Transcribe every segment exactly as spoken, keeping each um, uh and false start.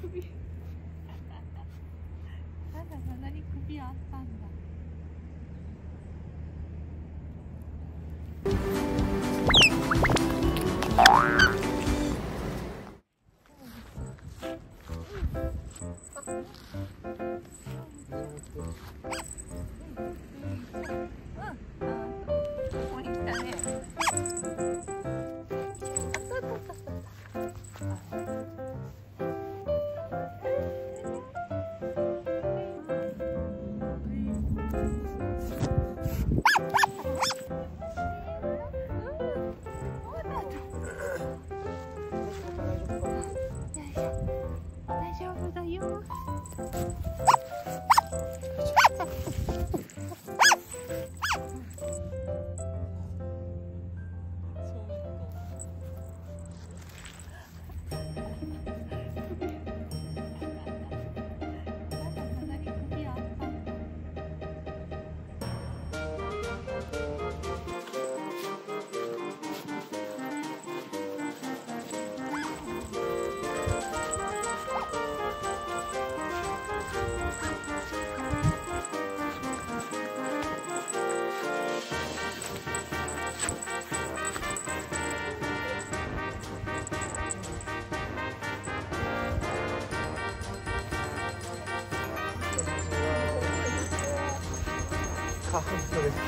首まだ鼻に首あったんだ。花粉症です。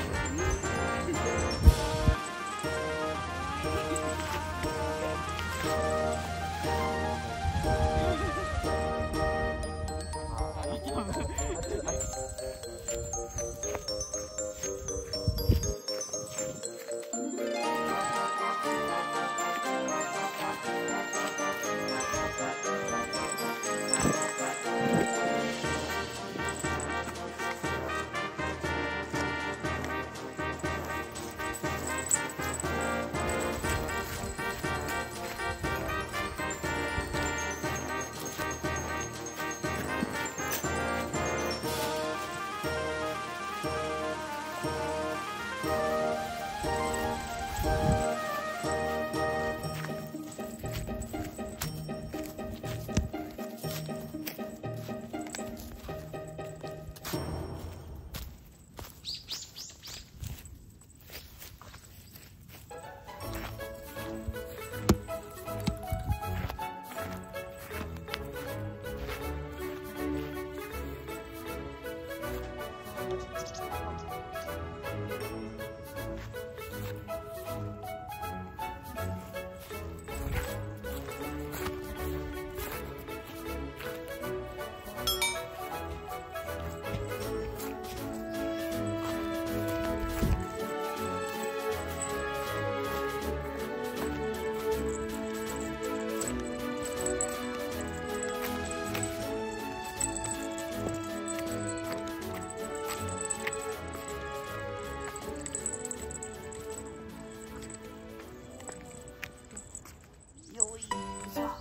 よいしょ。